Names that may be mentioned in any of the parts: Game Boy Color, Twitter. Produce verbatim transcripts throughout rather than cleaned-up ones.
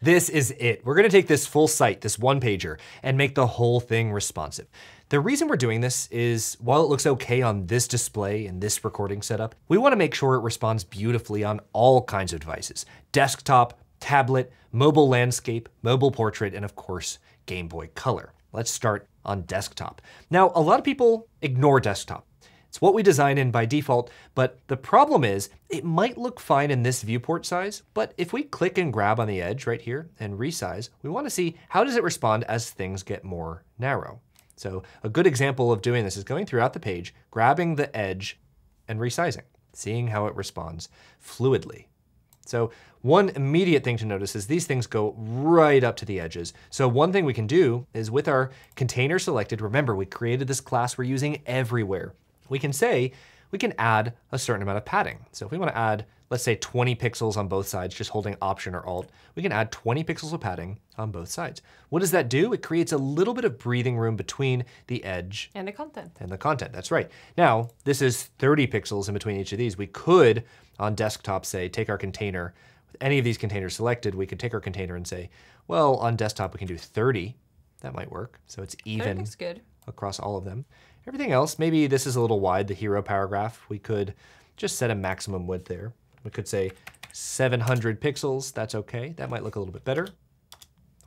This is it. We're gonna take this full site, this one pager, and make the whole thing responsive. The reason we're doing this is, while it looks okay on this display and this recording setup, we wanna make sure it responds beautifully on all kinds of devices. Desktop, tablet, mobile landscape, mobile portrait, and of course, Game Boy Color. Let's start on desktop. Now, a lot of people ignore desktop. It's what we design in by default, but the problem is it might look fine in this viewport size, but if we click and grab on the edge right here and resize, we want to see how does it respond as things get more narrow. So a good example of doing this is going throughout the page, grabbing the edge and resizing, seeing how it responds fluidly. So one immediate thing to notice is these things go right up to the edges. So one thing we can do is with our container selected, remember we created this class we're using everywhere. We can say, we can add a certain amount of padding. So if we want to add, let's say twenty pixels on both sides, just holding Option or Alt, we can add twenty pixels of padding on both sides. What does that do? It creates a little bit of breathing room between the edge and the content. And the content, that's right. Now, this is thirty pixels in between each of these. We could, on desktop, say, take our container, with any of these containers selected, we could take our container and say, well, on desktop we can do thirty. That might work. So it's even good across all of them. Everything else, maybe this is a little wide, the hero paragraph. We could just set a maximum width there. We could say seven hundred pixels, that's okay. That might look a little bit better.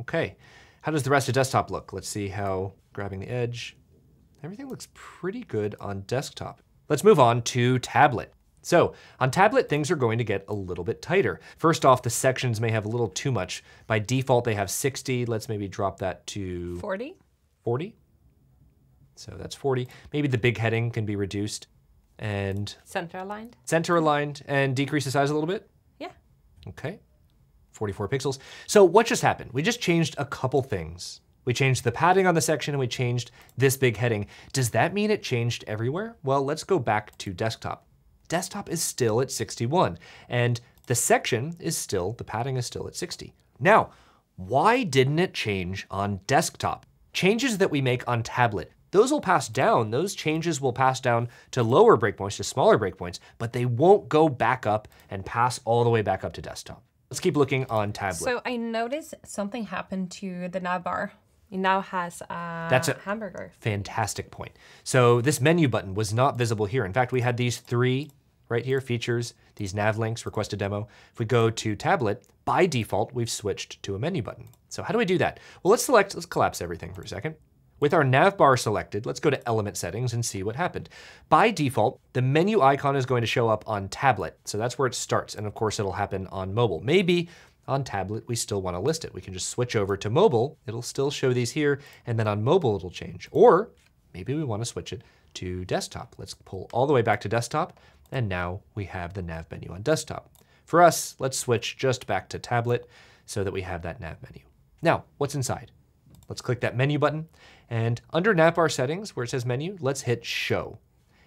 Okay, how does the rest of desktop look? Let's see how, grabbing the edge. Everything looks pretty good on desktop. Let's move on to tablet. So on tablet, things are going to get a little bit tighter. First off, the sections may have a little too much. By default, they have sixty. Let's maybe drop that to forty. forty? So that's forty. Maybe the big heading can be reduced and center aligned. Center aligned and decrease the size a little bit? Yeah. Okay. forty-four pixels. So what just happened? We just changed a couple things. We changed the padding on the section and we changed this big heading. Does that mean it changed everywhere? Well, let's go back to desktop. Desktop is still at sixty-one and the section is still, the padding is still at sixty. Now, why didn't it change on desktop? Changes that we make on tablet, those will pass down, those changes will pass down to lower breakpoints, to smaller breakpoints, but they won't go back up and pass all the way back up to desktop. Let's keep looking on tablet. So I noticed something happened to the navbar. It now has a That's a hamburger. Fantastic point. So this menu button was not visible here. In fact, we had these three right here, features, these nav links, request a demo. If we go to tablet, by default, we've switched to a menu button. So how do we do that? Well, let's select, let's collapse everything for a second. With our navbar selected, let's go to element settings and see what happened. By default, the menu icon is going to show up on tablet. So that's where it starts. And of course it'll happen on mobile. Maybe on tablet, we still want to list it. We can just switch over to mobile. It'll still show these here. And then on mobile, it'll change. Or maybe we want to switch it to desktop. Let's pull all the way back to desktop. And now we have the nav menu on desktop. For us, let's switch just back to tablet so that we have that nav menu. Now, what's inside? Let's click that menu button and under navbar settings where it says menu, let's hit show.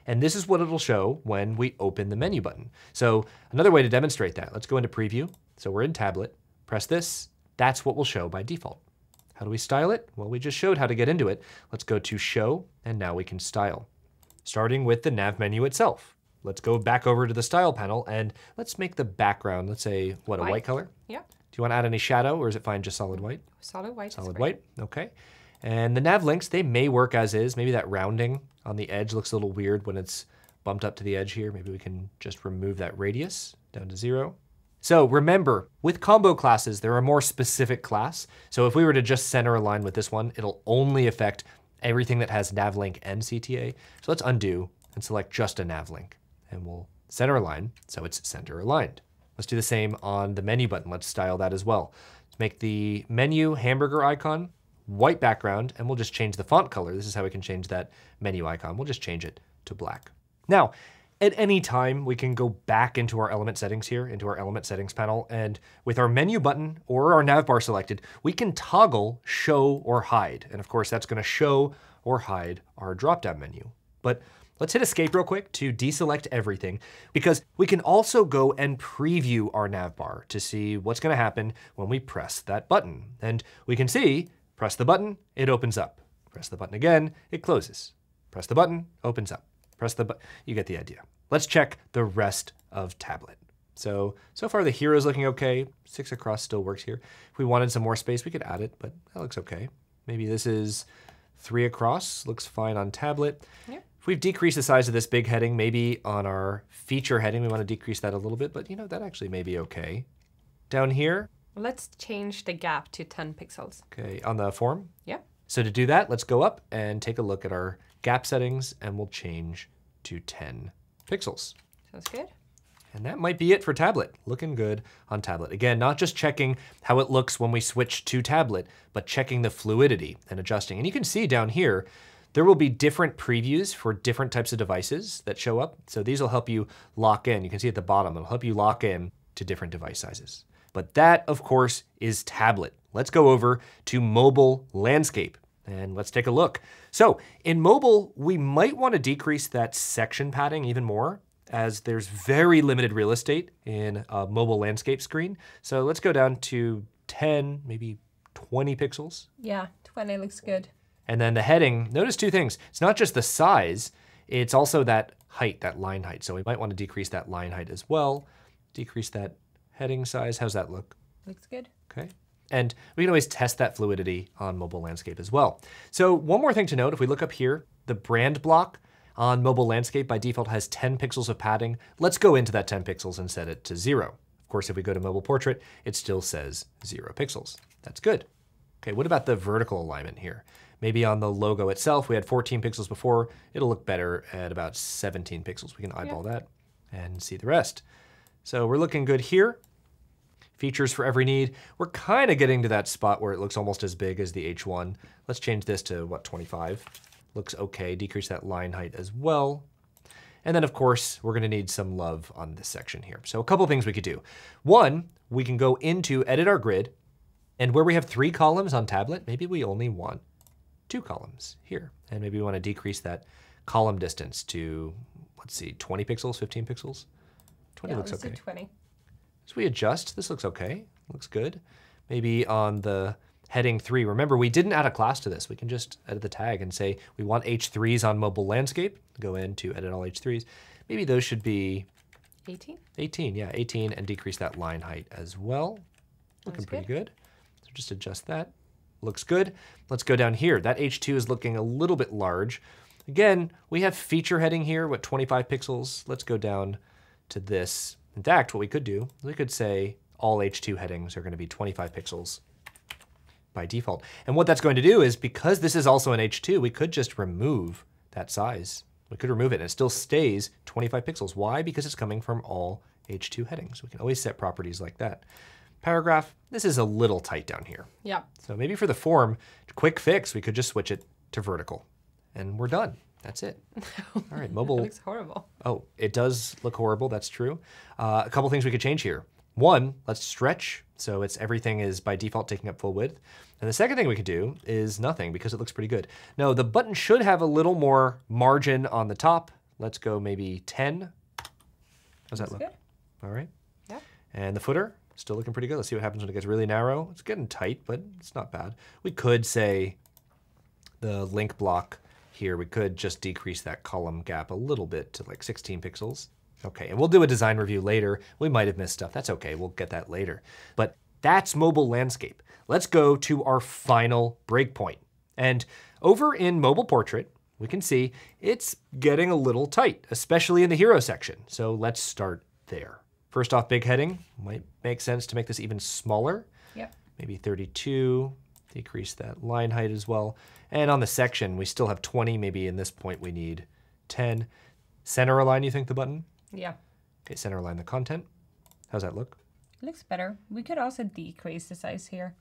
And this is what it'll show when we open the menu button. So another way to demonstrate that, let's go into preview. So we're in tablet, press this, that's what will show by default. How do we style it? Well, we just showed how to get into it. Let's go to show and now we can style. Starting with the nav menu itself. Let's go back over to the style panel and let's make the background, let's say, what, white. a white color? Yeah. Do you want to add any shadow or is it fine just solid white? Solid white. Solid white, okay. And the nav links, they may work as is. Maybe that rounding on the edge looks a little weird when it's bumped up to the edge here. Maybe we can just remove that radius down to zero. So remember, with combo classes, there are more specific class. So if we were to just center align with this one, it'll only affect everything that has nav link and C T A. So let's undo and select just a nav link and we'll center align so it's center aligned. Let's do the same on the menu button. Let's style that as well. Let's make the menu hamburger icon, white background, and we'll just change the font color. This is how we can change that menu icon. We'll just change it to black. Now, at any time, we can go back into our element settings here, into our element settings panel, and with our menu button or our navbar selected, we can toggle show or hide. And of course, that's gonna show or hide our drop-down menu. But let's hit escape real quick to deselect everything because we can also go and preview our navbar to see what's gonna happen when we press that button. And we can see, press the button, it opens up. Press the button again, it closes. Press the button, opens up. Press the button, you get the idea. Let's check the rest of tablet. So, so far the hero's looking okay. Six across still works here. If we wanted some more space, we could add it, but that looks okay. Maybe this is three across, looks fine on tablet. Yep. If we've decreased the size of this big heading, maybe on our feature heading, we want to decrease that a little bit, but you know, that actually may be okay. Down here. Let's change the gap to ten pixels. Okay, on the form? Yeah. So to do that, let's go up and take a look at our gap settings, and we'll change to ten pixels. Sounds good. And that might be it for tablet. Looking good on tablet. Again, not just checking how it looks when we switch to tablet, but checking the fluidity and adjusting. And you can see down here, there will be different previews for different types of devices that show up. So these will help you lock in. You can see at the bottom, it'll help you lock in to different device sizes. But that, of course, is tablet. Let's go over to mobile landscape. And let's take a look. So in mobile, we might want to decrease that section padding even more, as there's very limited real estate in a mobile landscape screen. So let's go down to ten, maybe twenty pixels. Yeah, twenty looks good. And then the heading, notice two things. It's not just the size, it's also that height, that line height. So we might want to decrease that line height as well. Decrease that heading size. How's that look? Looks good. Okay. And we can always test that fluidity on mobile landscape as well. So one more thing to note, if we look up here, the brand block on mobile landscape by default has ten pixels of padding. Let's go into that ten pixels and set it to zero. Of course, if we go to mobile portrait, it still says zero pixels. That's good. Okay, what about the vertical alignment here? Maybe on the logo itself, we had fourteen pixels before. It'll look better at about seventeen pixels. We can eyeball yeah. that and see the rest. So we're looking good here. Features for every need. We're kind of getting to that spot where it looks almost as big as the H one. Let's change this to, what, twenty-five? Looks okay, decrease that line height as well. And then of course, we're gonna need some love on this section here. So a couple things we could do. One, we can go into edit our grid, and where we have three columns on tablet, maybe we only want two columns here. And maybe we wanna decrease that column distance to, let's see, twenty pixels, fifteen pixels? twenty yeah, looks okay. twenty. So we adjust, this looks okay, looks good. Maybe on the heading three. Remember, we didn't add a class to this. We can just edit the tag and say, we want H threes on mobile landscape. Go in to edit all H threes. Maybe those should be eighteen? eighteen, yeah, eighteen, and decrease that line height as well. Looking pretty good. So just adjust that. Looks good. Let's go down here. That H two is looking a little bit large. Again, we have feature heading here, what, twenty-five pixels. Let's go down to this. In fact, what we could do, we could say all H two headings are gonna be twenty-five pixels. By default. And what that's going to do is, because this is also an H two, we could just remove that size. We could remove it and it still stays twenty-five pixels. Why? Because it's coming from all H two headings. We can always set properties like that. Paragraph, this is a little tight down here. Yeah. So maybe for the form, quick fix, we could just switch it to vertical and we're done. That's it. All right, mobile. It looks horrible. Oh, it does look horrible, that's true. Uh, a couple things we could change here. One, let's stretch, so it's everything is by default taking up full width. And the second thing we could do is nothing, because it looks pretty good. No, the button should have a little more margin on the top. Let's go maybe ten. How's that look? Good. All right. Yeah. And the footer, still looking pretty good. Let's see what happens when it gets really narrow. It's getting tight, but it's not bad. We could say the link block here, we could just decrease that column gap a little bit to like sixteen pixels. Okay, and we'll do a design review later. We might have missed stuff, that's okay, we'll get that later. But that's mobile landscape. Let's go to our final breakpoint. And over in mobile portrait, we can see it's getting a little tight, especially in the hero section. So let's start there. First off, big heading. Might make sense to make this even smaller. Yep. Maybe thirty-two, decrease that line height as well. And on the section, we still have twenty, maybe in this point we need ten. Center align, you think, the button? Yeah. Okay, center align the content. How's that look? It looks better. We could also decrease the size here.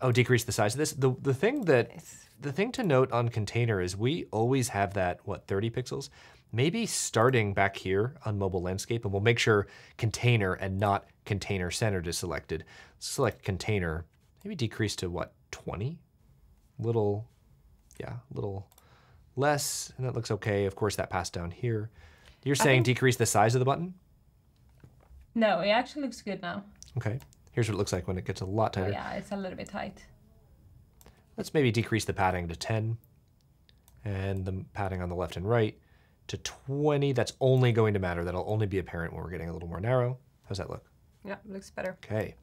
Oh, decrease the size of this? The the thing that nice. the thing to note on container is we always have that, what, thirty pixels? Maybe starting back here on mobile landscape, and we'll make sure container and not container centered is selected. Select container, maybe decrease to what, twenty? Little, yeah, little less, and that looks okay. Of course, that passed down here. You're saying think... decrease the size of the button? No, it actually looks good now. Okay, here's what it looks like when it gets a lot tighter. Oh, yeah, it's a little bit tight. Let's maybe decrease the padding to ten, and the padding on the left and right to twenty. That's only going to matter. That'll only be apparent when we're getting a little more narrow. How's that look? Yeah, it looks better. Okay.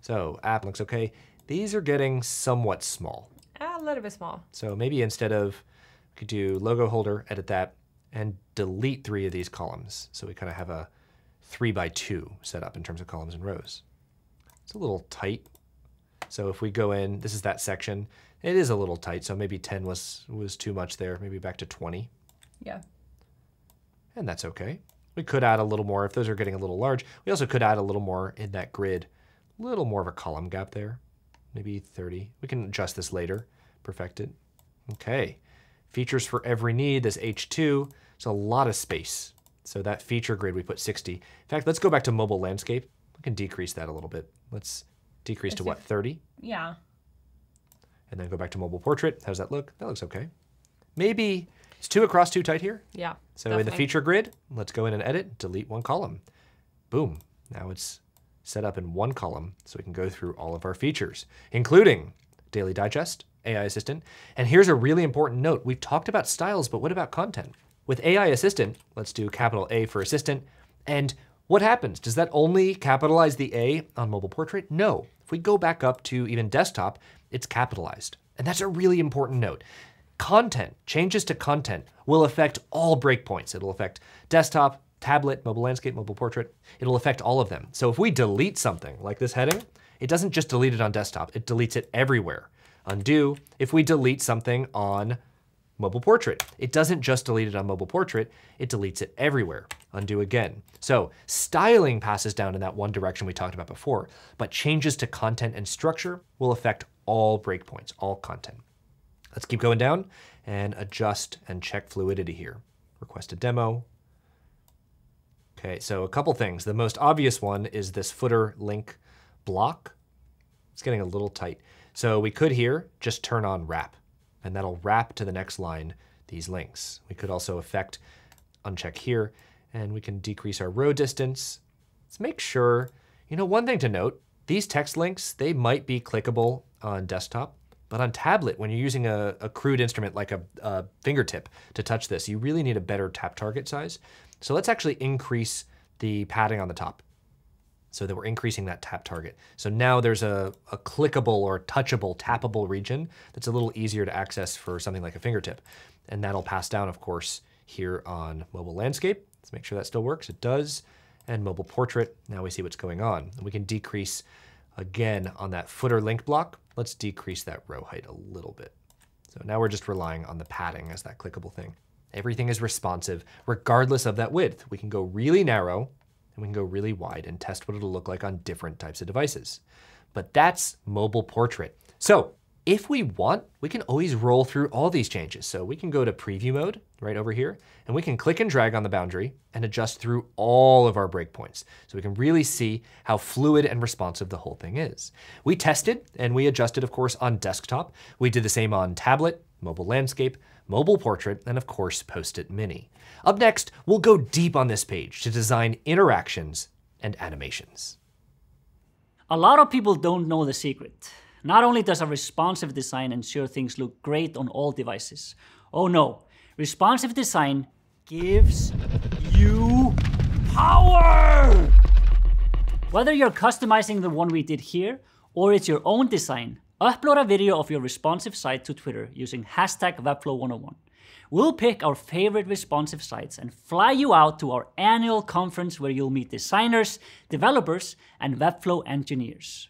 So app looks okay. These are getting somewhat small. A little bit small. So maybe instead of, we could do logo holder, edit that, and delete three of these columns. So we kind of have a three by two set up in terms of columns and rows. It's a little tight. So if we go in, this is that section. It is a little tight, so maybe ten was, was too much there. Maybe back to twenty. Yeah. And that's okay. We could add a little more if those are getting a little large. We also could add a little more in that grid. A little more of a column gap there. Maybe thirty. We can adjust this later, perfect it. Okay. Features for every need, this H two. It's a lot of space. So that feature grid, we put sixty. In fact, let's go back to mobile landscape. We can decrease that a little bit. Let's decrease As to if, what, thirty? Yeah. And then go back to mobile portrait. How's that look? That looks okay. Maybe it's two across too tight here. Yeah. So definitely. In the feature grid, let's go in and edit, delete one column. Boom. Now it's set up in one column so we can go through all of our features, including Daily Digest, A I Assistant. And here's a really important note. We've talked about styles, but what about content? With A I Assistant, let's do capital A for Assistant. And what happens? Does that only capitalize the A on mobile portrait? No. If we go back up to even desktop, it's capitalized. And that's a really important note. Content, changes to content will affect all breakpoints. It'll affect desktop, tablet, mobile landscape, mobile portrait. It'll affect all of them. So if we delete something like this heading, it doesn't just delete it on desktop, it deletes it everywhere. Undo, if we delete something on mobile portrait, it doesn't just delete it on mobile portrait, it deletes it everywhere. Undo again. So styling passes down in that one direction we talked about before, but changes to content and structure will affect all breakpoints, all content. Let's keep going down and adjust and check fluidity here. Request a demo. Okay, so a couple things. The most obvious one is this footer link block. It's getting a little tight. So we could here just turn on wrap, and that'll wrap to the next line these links. We could also affect uncheck here, and we can decrease our row distance. Let's make sure, you know, one thing to note, these text links, they might be clickable on desktop, but on tablet, when you're using a, a crude instrument like a, a fingertip to touch this, you really need a better tap target size. So let's actually increase the padding on the top so that we're increasing that tap target. So now there's a, a clickable or touchable, tappable region that's a little easier to access for something like a fingertip. And that'll pass down, of course, here on mobile landscape. Let's make sure that still works. It does. And mobile portrait, now we see what's going on. We can decrease again on that footer link block. Let's decrease that row height a little bit. So now we're just relying on the padding as that clickable thing. Everything is responsive, regardless of that width. We can go really narrow and we can go really wide and test what it'll look like on different types of devices. But that's mobile portrait. So if we want, we can always roll through all these changes. So we can go to preview mode right over here, and we can click and drag on the boundary and adjust through all of our breakpoints. So we can really see how fluid and responsive the whole thing is. We tested and we adjusted, of course, on desktop. We did the same on tablet, mobile landscape, mobile portrait, and of course, Post-it Mini. Up next, we'll go deep on this page to design interactions and animations. A lot of people don't know the secret. Not only does a responsive design ensure things look great on all devices. Oh no, responsive design gives you power! Whether you're customizing the one we did here, or it's your own design, upload a video of your responsive site to Twitter using hashtag Webflow one oh one. We'll pick our favorite responsive sites and fly you out to our annual conference where you'll meet designers, developers, and Webflow engineers.